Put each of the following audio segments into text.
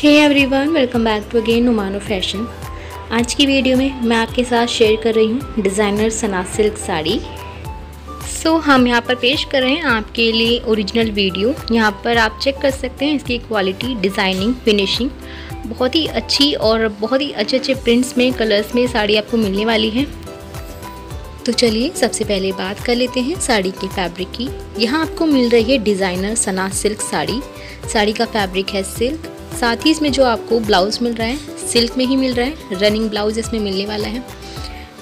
Hey everyone, welcome back to again नोमानो fashion. आज की video में मैं आपके साथ शेयर कर रही हूँ designer Sana silk sari. So हम यहाँ पर पेश कर रहे हैं आपके लिए ओरिजिनल वीडियो। यहाँ पर आप चेक कर सकते हैं इसकी क्वालिटी, डिज़ाइनिंग, फिनिशिंग बहुत ही अच्छी और बहुत ही अच्छे अच्छे प्रिंट्स में, कलर्स में साड़ी आपको मिलने वाली है। तो चलिए सबसे पहले बात कर लेते हैं साड़ी के फैब्रिक की। यहाँ आपको मिल रही है डिज़ाइनर सना सिल्क साड़ी। साड़ी का फैब्रिक है सिल्क, साथ ही इसमें जो आपको ब्लाउज़ मिल रहा है सिल्क में ही मिल रहा है। रनिंग ब्लाउज़ इसमें मिलने वाला है।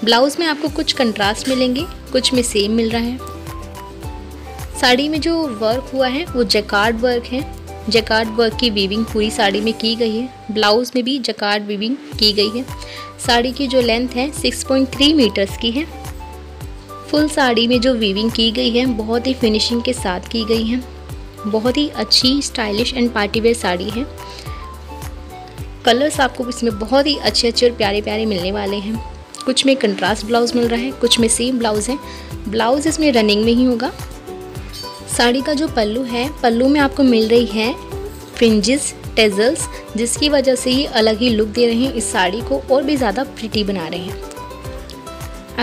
ब्लाउज़ में आपको कुछ कंट्रास्ट मिलेंगे, कुछ में सेम मिल रहा है। साड़ी में जो वर्क हुआ है वो जैकार्ड वर्क है। जैकार्ड वर्क की वीविंग पूरी साड़ी में की गई है। ब्लाउज़ में भी जैकार्ड वीविंग की गई है। साड़ी की जो लेंथ है 6.3 मीटर्स की है। फुल साड़ी में जो वीविंग की गई है बहुत ही फिनिशिंग के साथ की गई है। बहुत ही अच्छी स्टाइलिश एंड पार्टीवेयर साड़ी है। कलर्स आपको इसमें बहुत ही अच्छे अच्छे और प्यारे प्यारे मिलने वाले हैं। कुछ में कंट्रास्ट ब्लाउज़ मिल रहा है, कुछ में सेम ब्लाउज़ है। ब्लाउज़ इसमें रनिंग में ही होगा। साड़ी का जो पल्लू है, पल्लू में आपको मिल रही है फ्रिंजेस, टेजल्स, जिसकी वजह से ये अलग ही लुक दे रहे हैं, इस साड़ी को और भी ज़्यादा प्रिटी बना रहे हैं।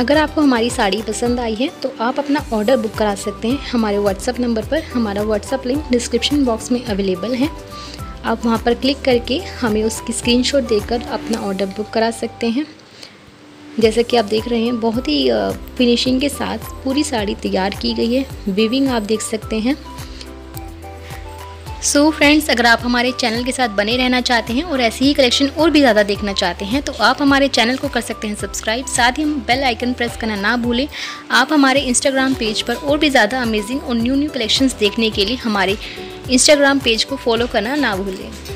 अगर आपको हमारी साड़ी पसंद आई है तो आप अपना ऑर्डर बुक करा सकते हैं हमारे व्हाट्सअप नंबर पर। हमारा व्हाट्सअप लिंक डिस्क्रिप्शन बॉक्स में अवेलेबल है। आप वहां पर क्लिक करके हमें उसकी स्क्रीनशॉट देकर अपना ऑर्डर बुक करा सकते हैं। जैसा कि आप देख रहे हैं बहुत ही फिनिशिंग के साथ पूरी साड़ी तैयार की गई है। वीविंग आप देख सकते हैं। सो फ्रेंड्स, अगर आप हमारे चैनल के साथ बने रहना चाहते हैं और ऐसी ही कलेक्शन और भी ज़्यादा देखना चाहते हैं तो आप हमारे चैनल को कर सकते हैं सब्सक्राइब। साथ ही बेल आइकन प्रेस करना ना भूलें। आप हमारे इंस्टाग्राम पेज पर और भी ज़्यादा अमेजिंग और न्यू कलेक्शंस देखने के लिए हमारे इंस्टाग्राम पेज को फॉलो करना ना भूलें।